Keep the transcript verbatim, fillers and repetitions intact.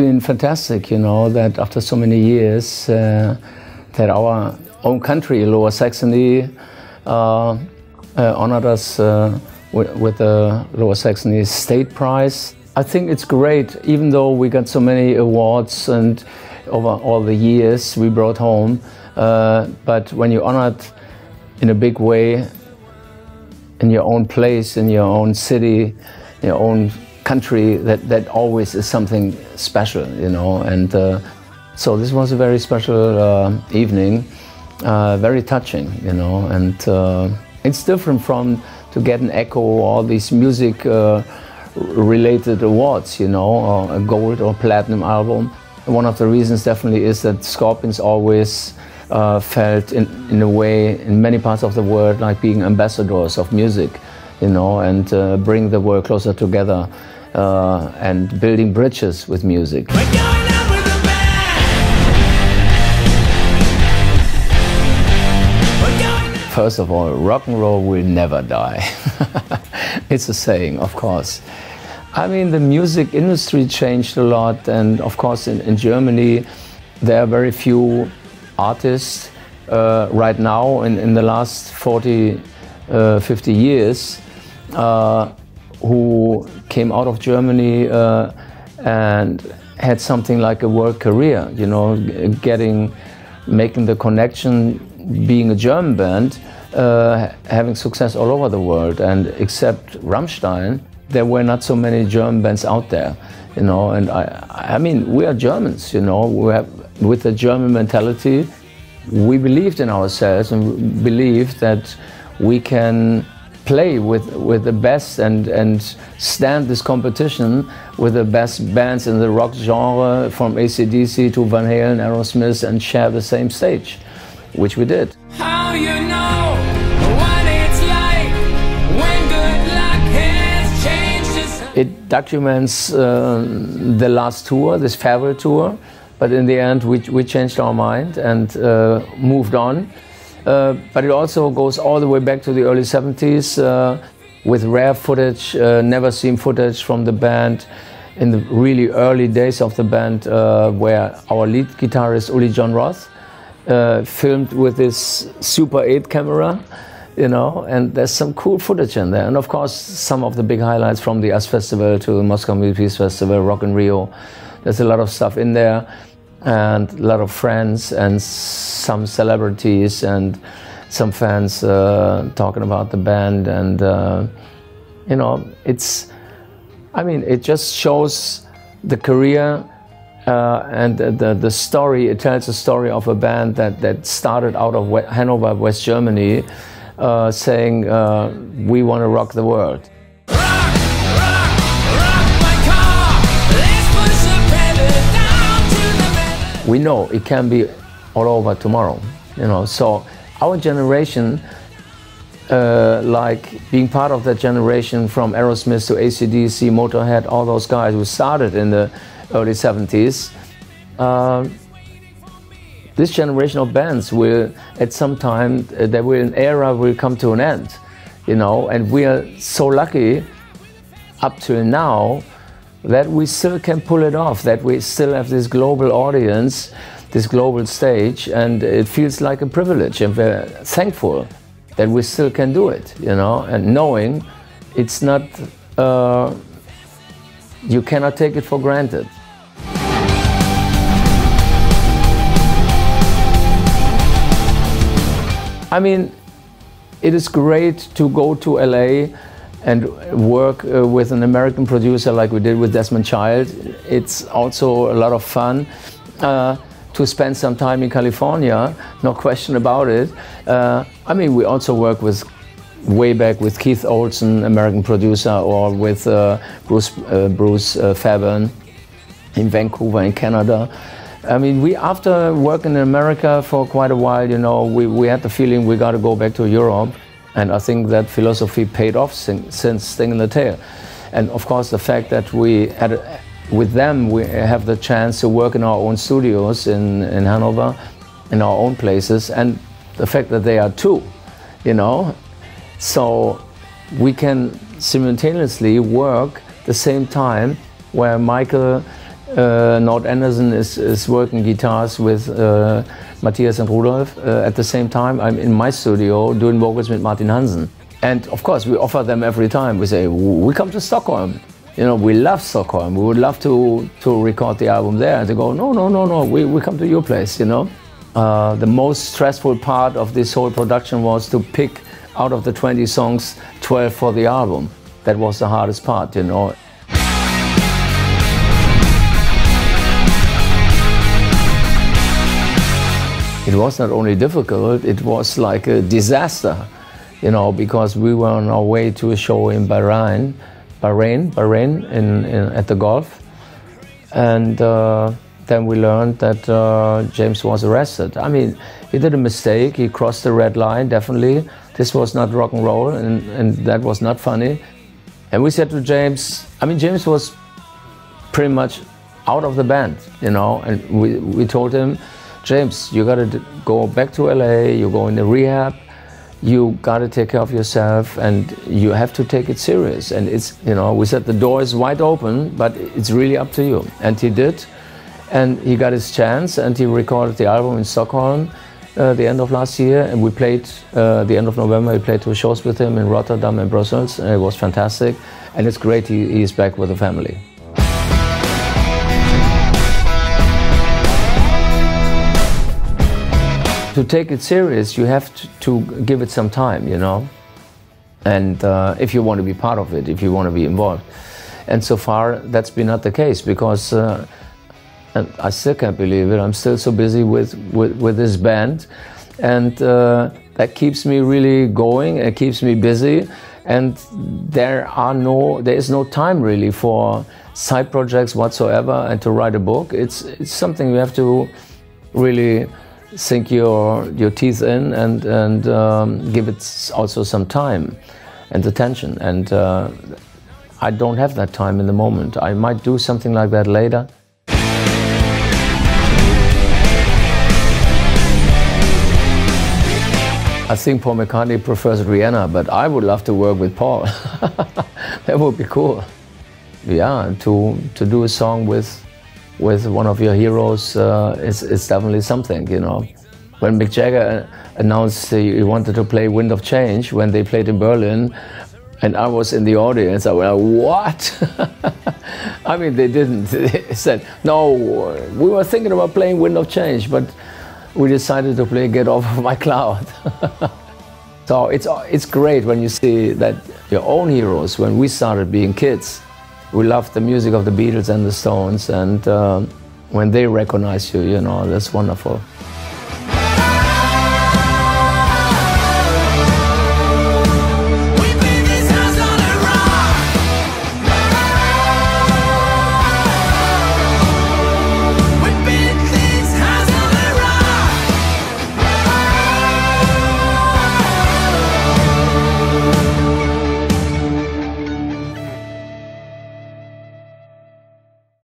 been fantastic, you know, that after so many years uh, that our own country, Lower Saxony, uh, uh, honored us uh, with, with the Lower Saxony State Prize. I think it's great, even though we got so many awards and over all the years we brought home, uh, but when you honor it in a big way, in your own place, in your own city, your own country, that, that always is something special, you know. And uh, so this was a very special uh, evening, uh, very touching, you know. And uh, it's different from to get an echo, all these music uh, related awards, you know, or a gold or platinum album. One of the reasons definitely is that Scorpions always uh, felt in, in a way, in many parts of the world, like being ambassadors of music, you know, and uh, bring the world closer together uh, and building bridges with music. We're going out with the band. We're going out. First of all, rock and roll will never die. It's a saying, of course. I mean, the music industry changed a lot, and of course in, in Germany there are very few artists uh, right now in, in the last forty, fifty years uh, who came out of Germany uh, and had something like a world career, you know, getting, making the connection, being a German band, uh, having success all over the world. And except Rammstein, there were not so many German bands out there, you know. And I, I mean, we are Germans, you know, we have, with the German mentality, we believed in ourselves and believed that we can play with, with the best and, and stand this competition with the best bands in the rock genre, from A C D C to Van Halen, Aerosmith, and share the same stage, which we did. How you know? It documents uh, the last tour, this farewell tour, but in the end we, we changed our mind and uh, moved on. Uh, but it also goes all the way back to the early seventies uh, with rare footage, uh, never seen footage from the band in the really early days of the band, uh, where our lead guitarist Uli Jon Roth uh, filmed with this Super eight camera. You know, and there's some cool footage in there. And of course, some of the big highlights from the U S Festival to the Moscow Music Peace Festival, Rock and Rio. There's a lot of stuff in there, and a lot of friends and some celebrities and some fans uh, talking about the band. And, uh, you know, it's, I mean, it just shows the career uh, and the, the, the story. It tells the story of a band that, that started out of Hanover, West Germany, Uh, saying, uh, we want to rock the world. Rock, rock, rock my car. Let's push the pedal down to the metal. We know it can be all over tomorrow, you know. So our generation, uh, like being part of that generation from Aerosmith to A C D C, Motorhead, all those guys who started in the early seventies, uh, this generation of bands will, at some time, uh, there will an era will come to an end, you know. And we are so lucky, up till now, that we still can pull it off. That we still have this global audience, this global stage, and it feels like a privilege. And we're thankful that we still can do it, you know. And knowing it's not, uh, you cannot take it for granted. I mean, it is great to go to L A and work uh, with an American producer like we did with Desmond Child. It's also a lot of fun uh, to spend some time in California, no question about it. Uh, I mean, we also work with, way back with Keith Olsen, American producer, or with uh, Bruce, uh, Bruce uh, Fabian in Vancouver in Canada. I mean, we, after working in America for quite a while, you know, we, we had the feeling we got to go back to Europe. And I think that philosophy paid off sin, since Sting in the Tail. And of course, the fact that we had, with them, we have the chance to work in our own studios in, in Hanover, in our own places, and the fact that they are two, you know. So we can simultaneously work the same time where Michael Uh, Nord Anderson is, is working guitars with uh, Matthias and Rudolf. Uh, at the same time, I'm in my studio doing vocals with Martin Hansen. And of course, we offer them every time. We say, we come to Stockholm. You know, we love Stockholm. We would love to, to record the album there. And they go, no, no, no, no, we, we come to your place, you know. Uh, the most stressful part of this whole production was to pick out of the twenty songs, twelve for the album. That was the hardest part, you know. It was not only difficult, it was like a disaster, you know, because we were on our way to a show in Bahrain, Bahrain, Bahrain, in, in, at the Gulf, and uh, then we learned that uh, James was arrested. I mean, he did a mistake, he crossed the red line, definitely. This was not rock and roll, and, and that was not funny. And we said to James, I mean, James was pretty much out of the band, you know, and we, we told him, James, you gotta go back to L A, you go into rehab, you gotta take care of yourself, and you have to take it serious. And it's, you know, we said the door is wide open, but it's really up to you. And he did, and he got his chance, and he recorded the album in Stockholm uh, the end of last year, and we played, uh, the end of November, we played two shows with him in Rotterdam and Brussels, and it was fantastic, and it's great he, he is back with the family. To take it serious, you have to, to give it some time, you know, and uh, if you want to be part of it, if you want to be involved. And so far, that's been not the case, because uh, and I still can't believe it. I'm still so busy with, with, with this band, and uh, that keeps me really going, it keeps me busy, and there are no, there is no time really for side projects whatsoever and to write a book. It's, it's something you have to really sink your your teeth in and and um, give it also some time and attention, and uh, I don't have that time in the moment. I might do something like that later. I think Paul McCartney prefers Rihanna, but I would love to work with Paul. That would be cool. Yeah, and to to do a song with with one of your heroes, uh, it's, it's definitely something, you know. When Mick Jagger announced he wanted to play Wind of Change when they played in Berlin, and I was in the audience, I went, what? I mean, they didn't. They said, no, we were thinking about playing Wind of Change, but we decided to play Get Off My Cloud. So it's, it's great when you see that your own heroes, when we started being kids, we love the music of the Beatles and the Stones, and uh, when they recognize you, you know, that's wonderful.